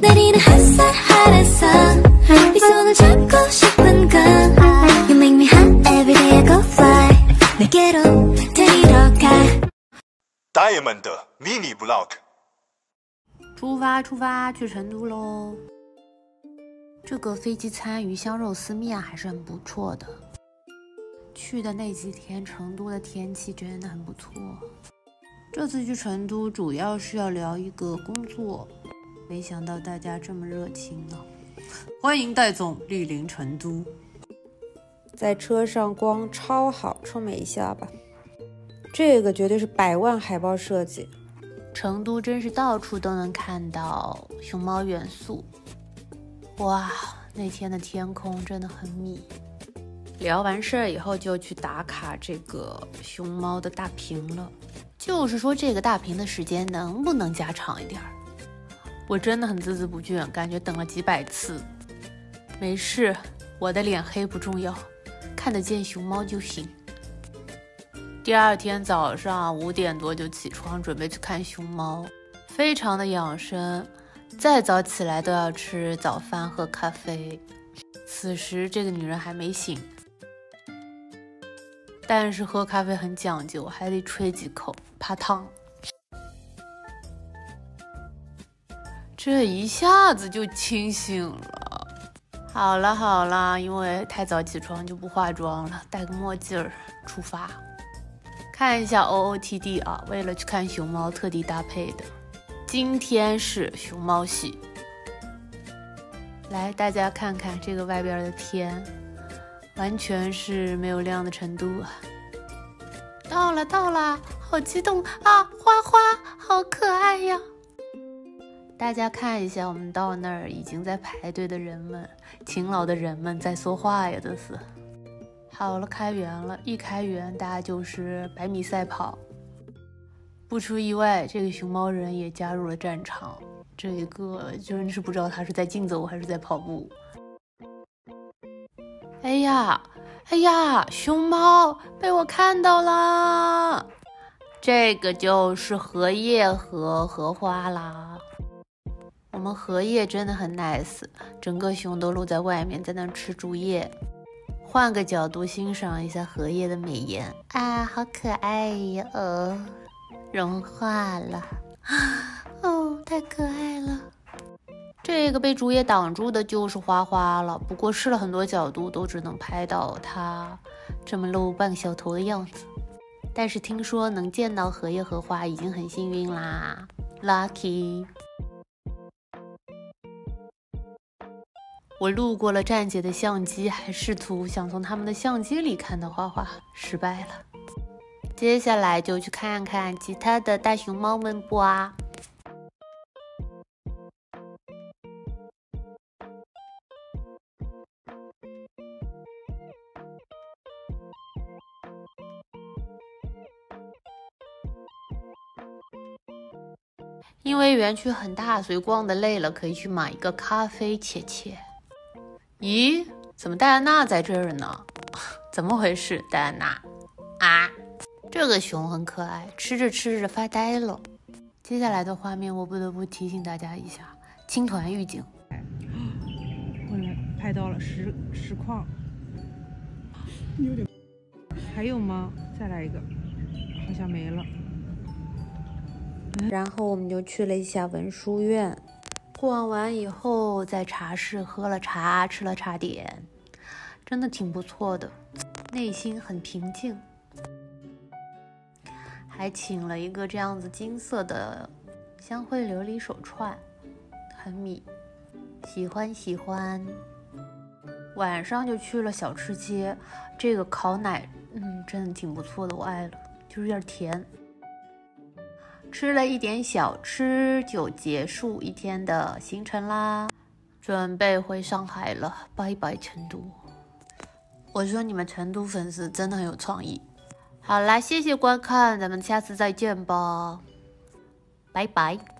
Diamond 的 mini vlog。出发，去成都喽！这个飞机餐鱼香肉丝面还是很不错的。去的那几天，成都的天气真的很不错。这次去成都主要是要聊一个工作，没想到大家这么热情呢。欢迎戴总莅临成都。在车上光超好，臭美一下吧。这个绝对是百万海报设计。成都真是到处都能看到熊猫元素。哇，那天的天空真的很美。聊完事儿以后就去打卡这个熊猫的大屏了。就是说这个大屏的时间能不能加长一点儿？我真的很孜孜不倦，感觉等了几百次。没事，我的脸黑不重要，看得见熊猫就行。第二天早上5点多就起床，准备去看熊猫，非常的养生，再早起来都要吃早饭和咖啡。此时这个女人还没醒，但是喝咖啡很讲究，还得吹几口，怕烫。这一下子就清醒了。好了，因为太早起床就不化妆了，戴个墨镜儿出发。看一下 OOTD 啊，为了去看熊猫特地搭配的。今天是熊猫系。来，大家看看这个外边的天。完全是没有亮的成都啊！到了，好激动啊！花好可爱呀！大家看一下，我们到那儿已经在排队的人们，勤劳的人们在说话呀，这是。好了，开园了，一开园大家就是100米赛跑。不出意外，这个熊猫人也加入了战场。这一个真是不知道他是在竞走还是在跑步。哎呀，熊猫被我看到啦！这个就是荷叶和荷花啦。我们荷叶真的很 nice， 整个熊都露在外面，在那吃竹叶。换个角度欣赏一下荷叶的美颜啊，好可爱呀！哦，融化了，哦，太可爱了。这个被竹叶挡住的就是花花了，不过试了很多角度都只能拍到它这么露半小头的样子。但是听说能见到荷叶荷花已经很幸运啦 ，lucky。我路过了站姐的相机，还试图想从他们的相机里看到花花，失败了。接下来就去看看其他的大熊猫们吧。因为园区很大，所以逛的累了，可以去买一个咖啡切。咦，怎么戴安娜在这儿呢？怎么回事，戴安娜？啊，这个熊很可爱，吃着发呆了。接下来的画面我不得不提醒大家一下，青团预警。我拍到了实况，有点。还有吗？再来一个，好像没了。然后我们就去了一下文殊院，逛完以后在茶室喝了茶，吃了茶点，真的挺不错的，内心很平静。还请了一个这样子金色的香灰琉璃手串，很美，喜欢。晚上就去了小吃街，这个烤奶，真的挺不错的，我爱了，就是有点甜。吃了一点小吃就结束一天的行程啦，准备回上海了，拜拜成都。我说你们成都粉丝真的很有创意。好啦，谢谢观看，咱们下次再见吧，拜拜。